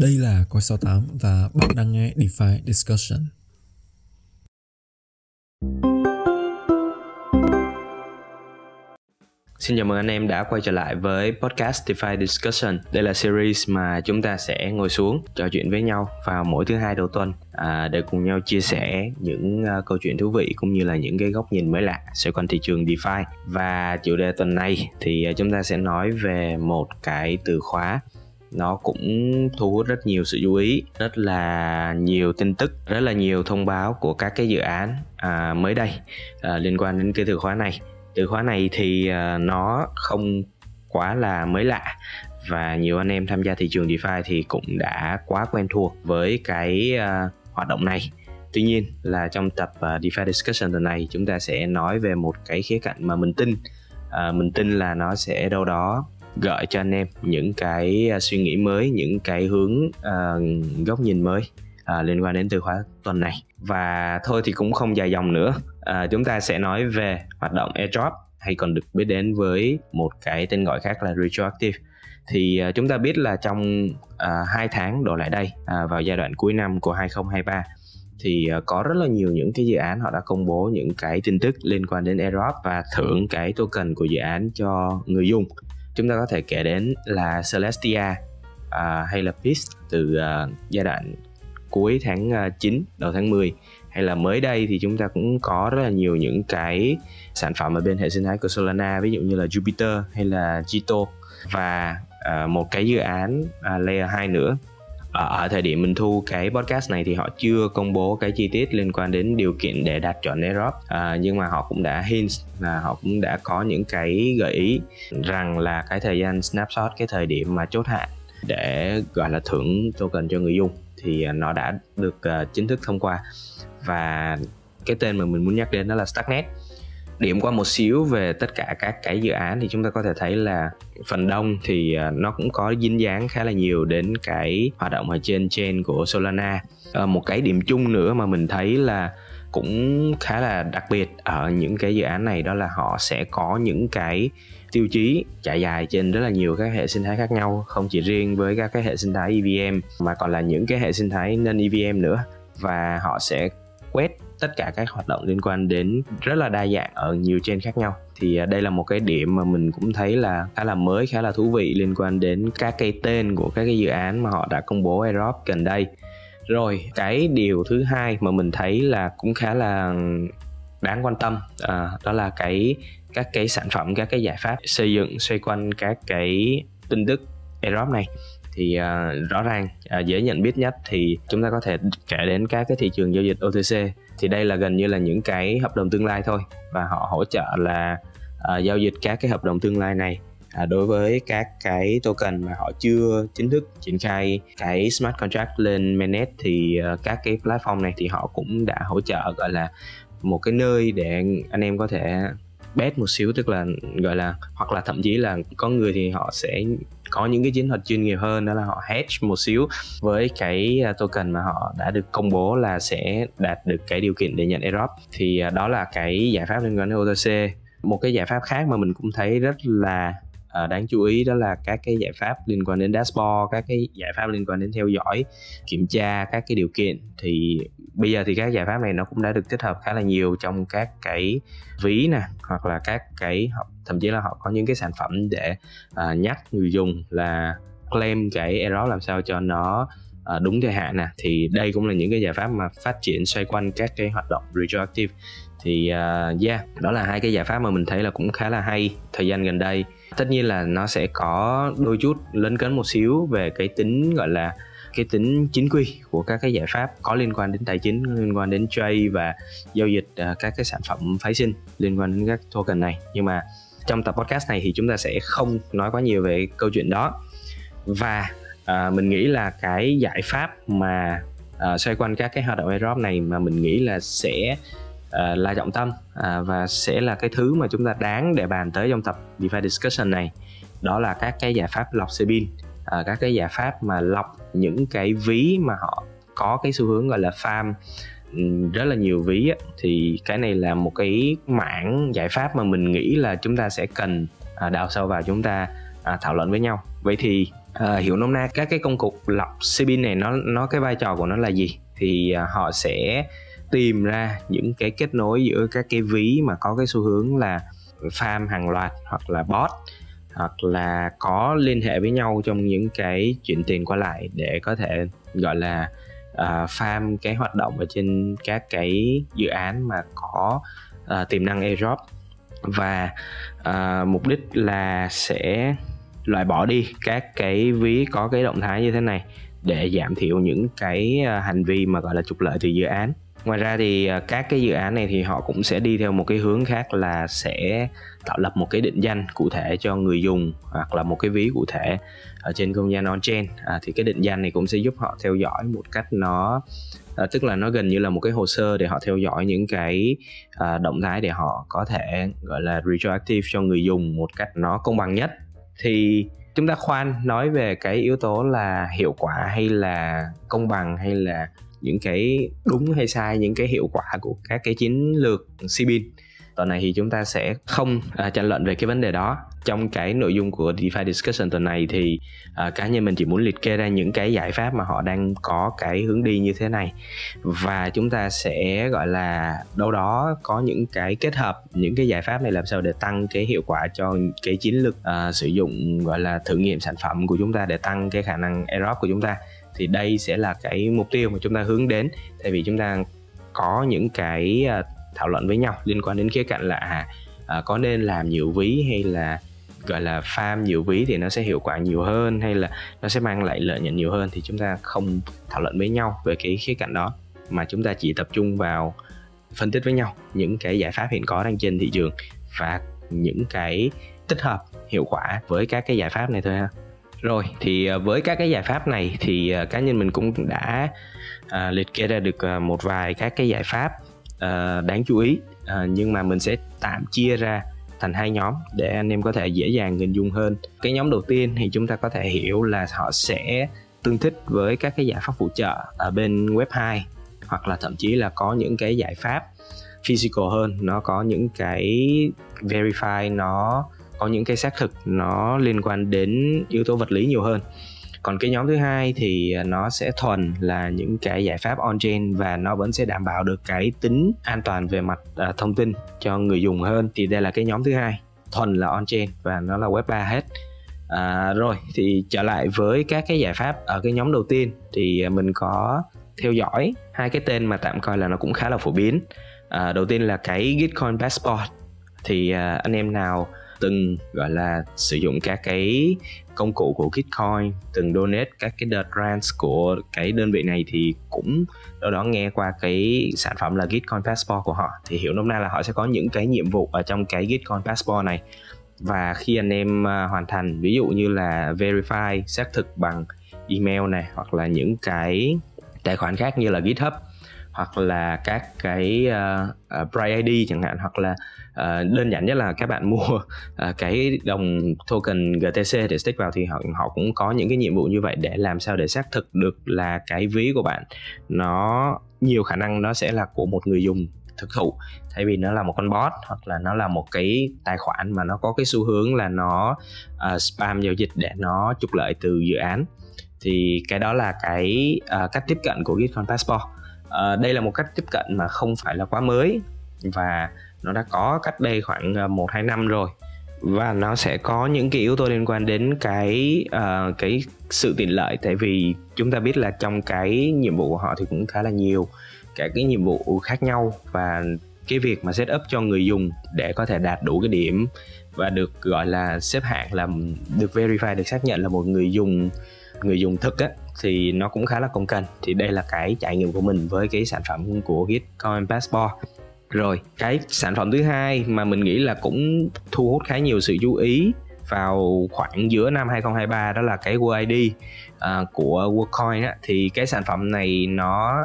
Đây là Coin Sáu Tám và bạn đang nghe DeFi Discussion. Xin chào mừng anh em đã quay trở lại với podcast DeFi Discussion. Đây là series mà chúng ta sẽ ngồi xuống trò chuyện với nhau vào mỗi thứ hai đầu tuần để cùng nhau chia sẻ những câu chuyện thú vị cũng như là những cái góc nhìn mới lạ xoay quanh thị trường DeFi. Và chủ đề tuần này thì chúng ta sẽ nói về một cái từ khóa nó cũng thu hút rất nhiều sự chú ý, rất là nhiều tin tức, rất là nhiều thông báo của các cái dự án mới đây liên quan đến cái từ khóa này. Từ khóa này thì nó không quá là mới lạ và nhiều anh em tham gia thị trường DeFi thì cũng đã quá quen thuộc với cái hoạt động này. Tuy nhiên là trong tập DeFi Discussion tuần này chúng ta sẽ nói về một cái khía cạnh mà mình tin là nó sẽ đâu đó gợi cho anh em những cái suy nghĩ mới, những cái hướng góc nhìn mới liên quan đến từ khóa tuần này. Và thôi thì cũng không dài dòng nữa, chúng ta sẽ nói về hoạt động airdrop hay còn được biết đến với một cái tên gọi khác là retroactive. Thì chúng ta biết là trong 2 tháng đổ lại đây, vào giai đoạn cuối năm của 2023 thì có rất là nhiều những cái dự án họ đã công bố những cái tin tức liên quan đến airdrop và thưởng cái token của dự án cho người dùng. Chúng ta có thể kể đến là Celestia hay là Pace từ giai đoạn cuối tháng 9, đầu tháng 10, hay là mới đây thì chúng ta cũng có rất là nhiều những cái sản phẩm ở bên hệ sinh thái của Solana, ví dụ như là Jupiter hay là Jito. Và một cái dự án Layer 2 nữa. Ở thời điểm mình thu cái podcast này thì họ chưa công bố cái chi tiết liên quan đến điều kiện để đạt chọn airdrop, nhưng mà họ cũng đã hint và họ cũng đã có những cái gợi ý rằng là cái thời gian snapshot, cái thời điểm mà chốt hạn để gọi là thưởng token cho người dùng thì nó đã được chính thức thông qua. Và cái tên mà mình muốn nhắc đến đó là Starknet. Điểm qua một xíu về tất cả các cái dự án thì chúng ta có thể thấy là phần đông thì nó cũng có dính dáng khá là nhiều đến cái hoạt động ở trên chain của Solana. Một cái điểm chung nữa mà mình thấy là cũng khá là đặc biệt ở những cái dự án này đó là họ sẽ có những cái tiêu chí trải dài trên rất là nhiều các hệ sinh thái khác nhau, không chỉ riêng với các cái hệ sinh thái EVM mà còn là những cái hệ sinh thái non-EVM nữa. Và họ sẽ quét tất cả các hoạt động liên quan đến rất là đa dạng ở nhiều chain khác nhau. Thì đây là một cái điểm mà mình cũng thấy là khá là mới, khá là thú vị liên quan đến các cái tên của các cái dự án mà họ đã công bố airdrop gần đây. Rồi, cái điều thứ hai mà mình thấy là cũng khá là đáng quan tâm đó là các cái sản phẩm, các cái giải pháp xây dựng xoay quanh các cái tin tức airdrop này. Thì rõ ràng dễ nhận biết nhất thì chúng ta có thể kể đến các cái thị trường giao dịch OTC. Thì đây là gần như là những cái hợp đồng tương lai thôi, và họ hỗ trợ là giao dịch các cái hợp đồng tương lai này đối với các cái token mà họ chưa chính thức triển khai cái smart contract lên mainnet. Thì các cái platform này thì họ cũng đã hỗ trợ gọi là một cái nơi để anh em có thể bet một xíu, tức là gọi là, hoặc là thậm chí là có người thì họ sẽ có những cái chiến thuật chuyên nghiệp hơn, đó là họ hedge một xíu với cái token mà họ đã được công bố là sẽ đạt được cái điều kiện để nhận airdrop. Thì đó là cái giải pháp liên quan đến OTC. Một cái giải pháp khác mà mình cũng thấy rất là đáng chú ý đó là các cái giải pháp liên quan đến dashboard, các cái giải pháp liên quan đến theo dõi, kiểm tra các cái điều kiện. Thì bây giờ thì các giải pháp này nó cũng đã được tích hợp khá là nhiều trong các cái ví nè, hoặc là các cái, thậm chí là họ có những cái sản phẩm để nhắc người dùng là claim cái airdrop làm sao cho nó đúng thời hạn nè. Thì đây cũng là những cái giải pháp mà phát triển xoay quanh các cái hoạt động retroactive. Thì đó là hai cái giải pháp mà mình thấy là cũng khá là hay thời gian gần đây. Tất nhiên là nó sẽ có đôi chút lấn cấn một xíu về cái tính gọi là cái tính chính quy của các cái giải pháp có liên quan đến tài chính, liên quan đến trade và giao dịch các cái sản phẩm phái sinh liên quan đến các token này. Nhưng mà trong tập podcast này thì chúng ta sẽ không nói quá nhiều về câu chuyện đó. Và mình nghĩ là cái giải pháp mà xoay quanh các cái hoạt động airdrop này mà mình nghĩ là sẽ là trọng tâm và sẽ là cái thứ mà chúng ta đáng để bàn tới trong tập DeFi Discussion này, đó là các cái giải pháp lọc xe pin, các cái giải pháp mà lọc những cái ví mà họ có cái xu hướng gọi là farm rất là nhiều ví ấy. Thì cái này là một cái mảng giải pháp mà mình nghĩ là chúng ta sẽ cần đào sâu vào, chúng ta thảo luận với nhau. Vậy thì hiểu nôm na các cái công cụ lọc CBIN này nó cái vai trò của nó là gì, thì họ sẽ tìm ra những cái kết nối giữa các cái ví mà có cái xu hướng là farm hàng loạt hoặc là bot hoặc là có liên hệ với nhau trong những cái chuyển tiền qua lại để có thể gọi là farm cái hoạt động ở trên các cái dự án mà có tiềm năng airdrop, và mục đích là sẽ loại bỏ đi các cái ví có cái động thái như thế này để giảm thiểu những cái hành vi mà gọi là trục lợi từ dự án. Ngoài ra thì các cái dự án này thì họ cũng sẽ đi theo một cái hướng khác là sẽ tạo lập một cái định danh cụ thể cho người dùng hoặc là một cái ví cụ thể ở trên không gian on-chain. Thì cái định danh này cũng sẽ giúp họ theo dõi một cách nó tức là nó gần như là một cái hồ sơ để họ theo dõi những cái động thái để họ có thể gọi là retroactive cho người dùng một cách nó công bằng nhất. Thì chúng ta khoan nói về cái yếu tố là hiệu quả hay là công bằng hay là những cái đúng hay sai, những cái hiệu quả của các cái chiến lược CBIN. Tuần này thì chúng ta sẽ không tranh luận về cái vấn đề đó. Trong cái nội dung của DeFi Discussion tuần này thì cá nhân mình chỉ muốn liệt kê ra những cái giải pháp mà họ đang có cái hướng đi như thế này, và chúng ta sẽ gọi là đâu đó có những cái kết hợp những cái giải pháp này làm sao để tăng cái hiệu quả cho cái chiến lược sử dụng gọi là thử nghiệm sản phẩm của chúng ta, để tăng cái khả năng airdrop của chúng ta. Thì đây sẽ là cái mục tiêu mà chúng ta hướng đến, tại vì chúng ta có những cái thảo luận với nhau liên quan đến khía cạnh là có nên làm nhiều ví hay là gọi là farm nhiều ví thì nó sẽ hiệu quả nhiều hơn hay là nó sẽ mang lại lợi nhuận nhiều hơn. Thì chúng ta không thảo luận với nhau về cái khía cạnh đó, mà chúng ta chỉ tập trung vào phân tích với nhau những cái giải pháp hiện có đang trên thị trường và những cái tích hợp hiệu quả với các cái giải pháp này thôi ha. Rồi, thì với các cái giải pháp này thì cá nhân mình cũng đã liệt kê ra được một vài các cái giải pháp đáng chú ý, nhưng mà mình sẽ tạm chia ra thành hai nhóm để anh em có thể dễ dàng hình dung hơn. Cái nhóm đầu tiên thì chúng ta có thể hiểu là họ sẽ tương thích với các cái giải pháp phụ trợ ở bên web 2, hoặc là thậm chí là có những cái giải pháp physical hơn, nó có những cái verify, nó có những cái xác thực, nó liên quan đến yếu tố vật lý nhiều hơn. Còn cái nhóm thứ hai thì nó sẽ thuần là những cái giải pháp on-chain và nó vẫn sẽ đảm bảo được cái tính an toàn về mặt thông tin cho người dùng hơn. Thì đây là cái nhóm thứ hai, thuần là on-chain và nó là web 3 hết. Rồi, thì trở lại với các cái giải pháp ở cái nhóm đầu tiên thì mình có theo dõi hai cái tên mà tạm coi là nó cũng khá là phổ biến. Đầu tiên là cái Gitcoin Passport. Thì anh em nào từng gọi là sử dụng các cái công cụ của Gitcoin, từng donate các cái đợt grants của cái đơn vị này thì cũng đâu đó nghe qua cái sản phẩm là Gitcoin Passport của họ. Thì hiểu nôm na là họ sẽ có những cái nhiệm vụ ở trong cái Gitcoin Passport này, và khi anh em hoàn thành ví dụ như là verify, xác thực bằng email này, hoặc là những cái tài khoản khác như là GitHub, hoặc là các cái World ID chẳng hạn, hoặc là đơn giản nhất là các bạn mua cái đồng token GTC để stake vào, thì họ cũng có những cái nhiệm vụ như vậy để làm sao để xác thực được là cái ví của bạn nó nhiều khả năng nó sẽ là của một người dùng thực thụ, thay vì nó là một con bot hoặc là nó là một cái tài khoản mà nó có cái xu hướng là nó spam giao dịch để nó trục lợi từ dự án. Thì cái đó là cái cách tiếp cận của Gitcoin Passport. Đây là một cách tiếp cận mà không phải là quá mới, và nó đã có cách đây khoảng 1-2 năm rồi, và nó sẽ có những cái yếu tố liên quan đến cái sự tiện lợi, tại vì chúng ta biết là trong cái nhiệm vụ của họ thì cũng khá là nhiều cả cái nhiệm vụ khác nhau, và cái việc mà set up cho người dùng để có thể đạt đủ cái điểm và được gọi là xếp hạng, là được verify, được xác nhận là một người dùng thực á, thì nó cũng khá là công cành. Thì đây là cái trải nghiệm của mình với cái sản phẩm của Gitcoin Passport. Rồi, cái sản phẩm thứ hai mà mình nghĩ là cũng thu hút khá nhiều sự chú ý vào khoảng giữa năm 2023, đó là cái World ID của Worldcoin á. Thì cái sản phẩm này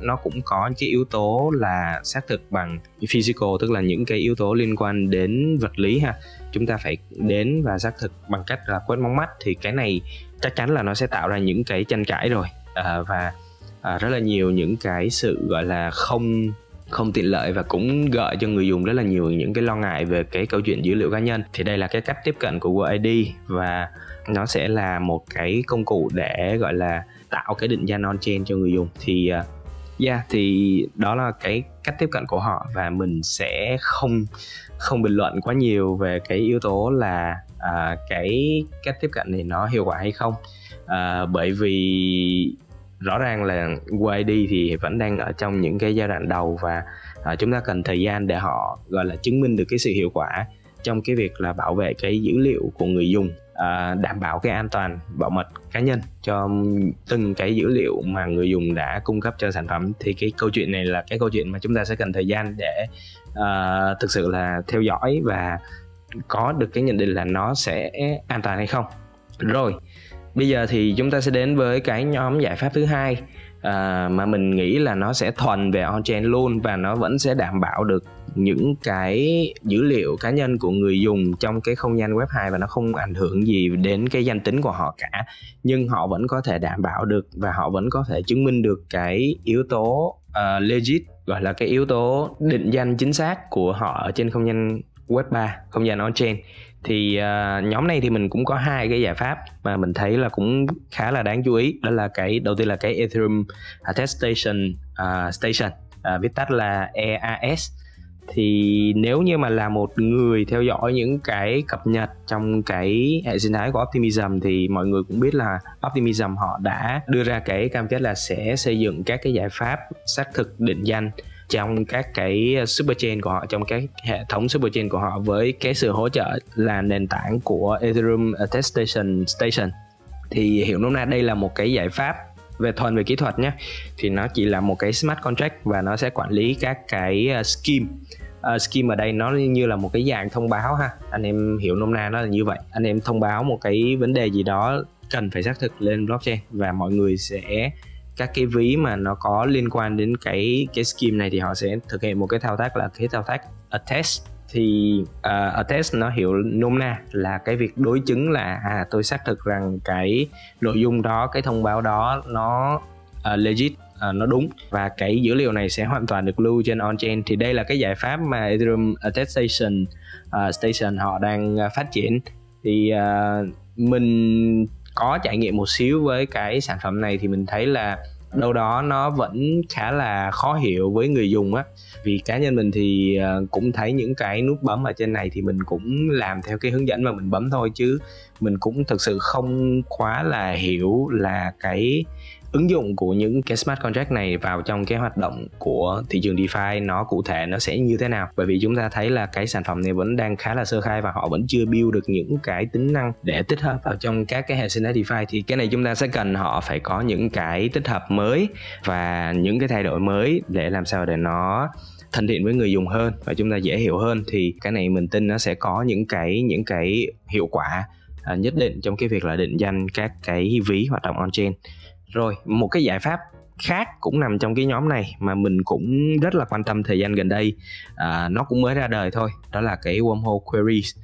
nó cũng có cái yếu tố là xác thực bằng physical, tức là những cái yếu tố liên quan đến vật lý ha. Chúng ta phải đến và xác thực bằng cách là quét mống mắt, thì cái này chắc chắn là nó sẽ tạo ra những cái tranh cãi rồi, và rất là nhiều những cái sự gọi là không không tiện lợi và cũng gợi cho người dùng rất là nhiều những cái lo ngại về cái câu chuyện dữ liệu cá nhân. Thì đây là cái cách tiếp cận của World ID và nó sẽ là một cái công cụ để gọi là tạo cái định danh on-chain cho người dùng. Thì thì đó là cái cách tiếp cận của họ, và mình sẽ không bình luận quá nhiều về cái yếu tố là cái cách tiếp cận này nó hiệu quả hay không, bởi vì rõ ràng là World ID thì vẫn đang ở trong những cái giai đoạn đầu, và chúng ta cần thời gian để họ gọi là chứng minh được cái sự hiệu quả trong cái việc là bảo vệ cái dữ liệu của người dùng, đảm bảo cái an toàn bảo mật cá nhân cho từng cái dữ liệu mà người dùng đã cung cấp cho sản phẩm. Thì cái câu chuyện này là cái câu chuyện mà chúng ta sẽ cần thời gian để thực sự là theo dõi và có được cái nhận định là nó sẽ an toàn hay không. Rồi, bây giờ thì chúng ta sẽ đến với cái nhóm giải pháp thứ hai mà mình nghĩ là nó sẽ thuần về on-chain luôn, và nó vẫn sẽ đảm bảo được những cái dữ liệu cá nhân của người dùng trong cái không gian web 2, và nó không ảnh hưởng gì đến cái danh tính của họ cả, nhưng họ vẫn có thể đảm bảo được và họ vẫn có thể chứng minh được cái yếu tố legit, gọi là cái yếu tố định danh chính xác của họ ở trên không gian web 3, không gian on-chain. Thì nhóm này thì mình cũng có hai cái giải pháp mà mình thấy là cũng khá là đáng chú ý. Đó là cái đầu tiên là cái Ethereum Attestation Station, viết tắt là EAS. Thì nếu như mà là một người theo dõi những cái cập nhật trong cái hệ sinh thái của Optimism thì mọi người cũng biết là Optimism họ đã đưa ra cái cam kết là sẽ xây dựng các cái giải pháp xác thực định danh trong các cái superchain của họ, trong các hệ thống superchain của họ, với cái sự hỗ trợ là nền tảng của Ethereum Attestation Station. Thì hiểu nôm na đây là một cái giải pháp về thuần về kỹ thuật nhé, thì nó chỉ là một cái smart contract và nó sẽ quản lý các cái scheme. Scheme ở đây nó như là một cái dạng thông báo ha, anh em hiểu nôm na nó là như vậy. Anh em thông báo một cái vấn đề gì đó cần phải xác thực lên blockchain, và mọi người sẽ, các cái ví mà nó có liên quan đến cái scheme này thì họ sẽ thực hiện một cái thao tác là cái thao tác attest. Thì attest nó hiểu nôm na là cái việc đối chứng là tôi xác thực rằng cái nội dung đó, cái thông báo đó nó legit, nó đúng, và cái dữ liệu này sẽ hoàn toàn được lưu trên on-chain. Thì đây là cái giải pháp mà Ethereum Attestation Station họ đang phát triển. Thì mình có trải nghiệm một xíu với cái sản phẩm này thì mình thấy là đâu đó nó vẫn khá là khó hiểu với người dùng á, vì cá nhân mình thì cũng thấy những cái nút bấm ở trên này thì mình cũng làm theo cái hướng dẫn mà mình bấm thôi, chứ mình cũng thực sự không quá là hiểu là cái ứng dụng của những cái smart contract này vào trong cái hoạt động của thị trường DeFi nó cụ thể nó sẽ như thế nào. Bởi vì chúng ta thấy là cái sản phẩm này vẫn đang khá là sơ khai và họ vẫn chưa build được những cái tính năng để tích hợp vào trong các cái hệ sinh thái DeFi. Thì cái này chúng ta sẽ cần họ phải có những cái tích hợp mới và những cái thay đổi mới để làm sao để nó thân thiện với người dùng hơn và chúng ta dễ hiểu hơn. Thì cái này mình tin nó sẽ có những cái hiệu quả nhất định trong cái việc là định danh các cái ví hoạt động on-chain. Rồi, một cái giải pháp khác cũng nằm trong cái nhóm này mà mình cũng rất là quan tâm thời gian gần đây, nó cũng mới ra đời thôi, đó là cái wormhole queries.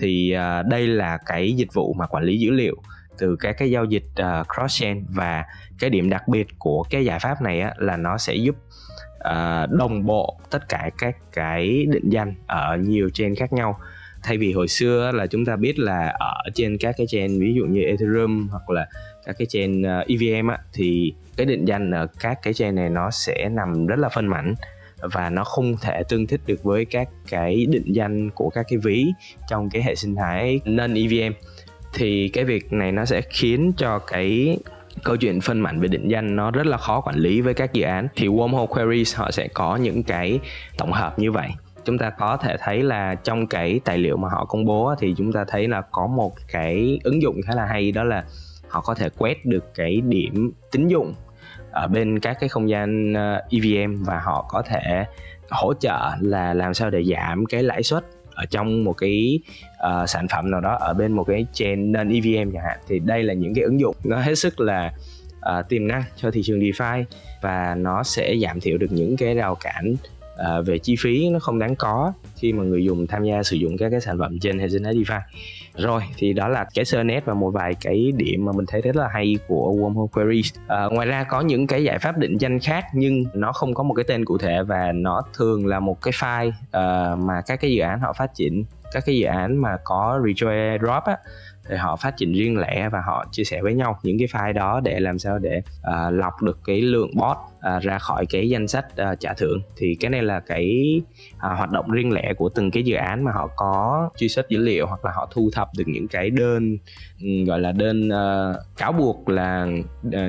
Thì đây là cái dịch vụ mà quản lý dữ liệu từ các cái giao dịch cross-chain, và cái điểm đặc biệt của cái giải pháp này á, là nó sẽ giúp đồng bộ tất cả các cái định danh ở nhiều chain khác nhau. Thay vì hồi xưa là chúng ta biết là ở trên các cái chain ví dụ như Ethereum hoặc là các cái chain EVM á, thì cái định danh ở các cái chain này nó sẽ nằm rất là phân mảnh và nó không thể tương thích được với các cái định danh của các cái ví trong cái hệ sinh thái non-EVM. Thì cái việc này nó sẽ khiến cho cái câu chuyện phân mảnh về định danh nó rất là khó quản lý với các dự án. Thì wormhole queries họ sẽ có những cái tổng hợp như vậy. Chúng ta có thể thấy là trong cái tài liệu mà họ công bố thì chúng ta thấy là có một cái ứng dụng khá là hay, đó là họ có thể quét được cái điểm tín dụng ở bên các cái không gian EVM, và họ có thể hỗ trợ là làm sao để giảm cái lãi suất ở trong một cái sản phẩm nào đó ở bên một cái chain non-EVM chẳng hạn. Thì đây là những cái ứng dụng nó hết sức là tiềm năng cho thị trường DeFi, và nó sẽ giảm thiểu được những cái rào cản về chi phí nó không đáng có khi mà người dùng tham gia sử dụng các cái sản phẩm trên hệ sinh thái DeFi. Rồi thì đó là cái sơ nét và một vài cái điểm mà mình thấy rất là hay của wormhole queries. Ngoài ra có những cái giải pháp định danh khác nhưng nó không có một cái tên cụ thể và nó thường là một cái file mà các cái dự án họ phát triển, các cái dự án mà có retro airdrop á, thì họ phát triển riêng lẻ và họ chia sẻ với nhau những cái file đó để làm sao để lọc được cái lượng bot ra khỏi cái danh sách trả thưởng. Thì cái này là cái hoạt động riêng lẻ của từng cái dự án mà họ có truy xuất dữ liệu hoặc là họ thu thập được những cái đơn gọi là đơn cáo buộc là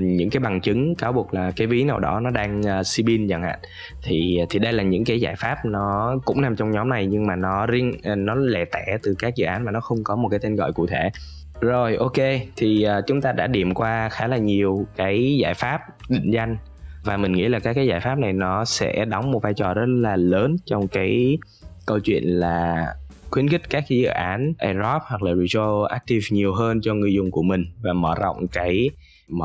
những cái bằng chứng cáo buộc là cái ví nào đó nó đang Cbin chẳng hạn. Thì đây là những cái giải pháp nó cũng nằm trong nhóm này nhưng mà nó riêng, nó lẻ tẻ từ các dự án mà nó không có một cái tên gọi cụ thể. Rồi ok, thì chúng ta đã điểm qua khá là nhiều cái giải pháp định danh và mình nghĩ là các cái giải pháp này nó sẽ đóng một vai trò rất là lớn trong cái câu chuyện là khuyến khích các cái dự án airdrop hoặc là retro active nhiều hơn cho người dùng của mình và mở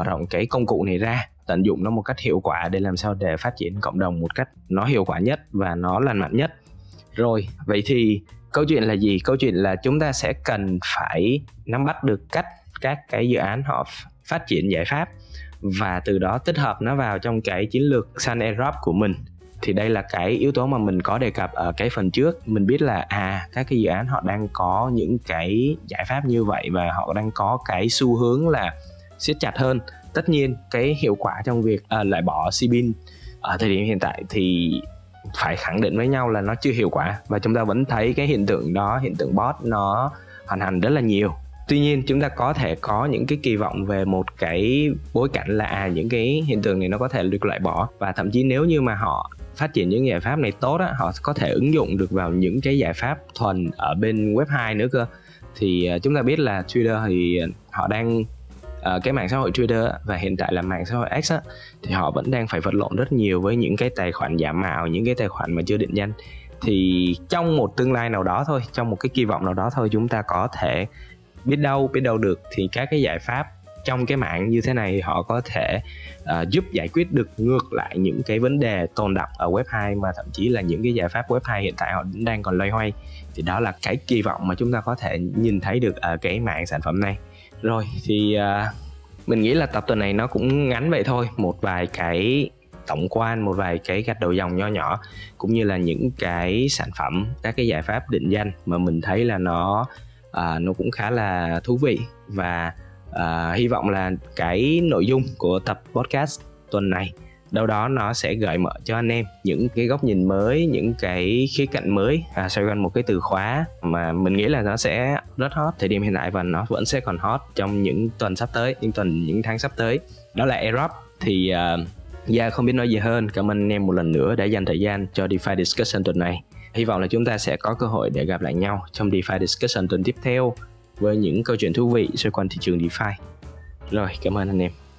rộng cái công cụ này ra, tận dụng nó một cách hiệu quả để làm sao để phát triển cộng đồng một cách nó hiệu quả nhất và nó lành mạnh nhất. Rồi, vậy thì câu chuyện là gì? Câu chuyện là chúng ta sẽ cần phải nắm bắt được cách các cái dự án họ phát triển giải pháp và từ đó tích hợp nó vào trong cái chiến lược săn airdrop của mình. Thì đây là cái yếu tố mà mình có đề cập ở cái phần trước. Mình biết là các cái dự án họ đang có những cái giải pháp như vậy và họ đang có cái xu hướng là siết chặt hơn. Tất nhiên cái hiệu quả trong việc loại bỏ Cbin ở thời điểm hiện tại thì phải khẳng định với nhau là nó chưa hiệu quả và chúng ta vẫn thấy cái hiện tượng đó, hiện tượng bot nó hoành hành rất là nhiều. Tuy nhiên chúng ta có thể có những cái kỳ vọng về một cái bối cảnh là những cái hiện tượng này nó có thể được loại bỏ và thậm chí nếu như mà họ phát triển những giải pháp này tốt á, họ có thể ứng dụng được vào những cái giải pháp thuần ở bên web 2 nữa cơ. Thì chúng ta biết là Twitter thì họ đang cái mạng xã hội Twitter và hiện tại là mạng xã hội X á, thì họ vẫn đang phải vật lộn rất nhiều với những cái tài khoản giả mạo, những cái tài khoản mà chưa định danh. Thì trong một tương lai nào đó thôi, trong một cái kỳ vọng nào đó thôi, chúng ta có thể biết đâu được thì các cái giải pháp trong cái mạng như thế này họ có thể giúp giải quyết được ngược lại những cái vấn đề tồn đọng ở web 2 mà thậm chí là những cái giải pháp web 2 hiện tại họ đang còn loay hoay. Thì đó là cái kỳ vọng mà chúng ta có thể nhìn thấy được ở cái mạng sản phẩm này. Rồi thì mình nghĩ là tập tuần này nó cũng ngắn vậy thôi, một vài cái tổng quan, một vài cái gạch đầu dòng nho nhỏ cũng như là những cái sản phẩm, các cái giải pháp định danh mà mình thấy là nó cũng khá là thú vị và hy vọng là cái nội dung của tập podcast tuần này đâu đó nó sẽ gợi mở cho anh em những cái góc nhìn mới, những cái khía cạnh mới xoay quanh một cái từ khóa mà mình nghĩ là nó sẽ rất hot thời điểm hiện tại và nó vẫn sẽ còn hot trong những tuần sắp tới, những tháng sắp tới, đó là airdrop. Thì Gia không biết nói gì hơn, cảm ơn anh em một lần nữa đã dành thời gian cho DeFi Discussion tuần này. Hy vọng là chúng ta sẽ có cơ hội để gặp lại nhau trong DeFi Discussion tuần tiếp theo với những câu chuyện thú vị xoay quanh thị trường DeFi. Rồi, cảm ơn anh em.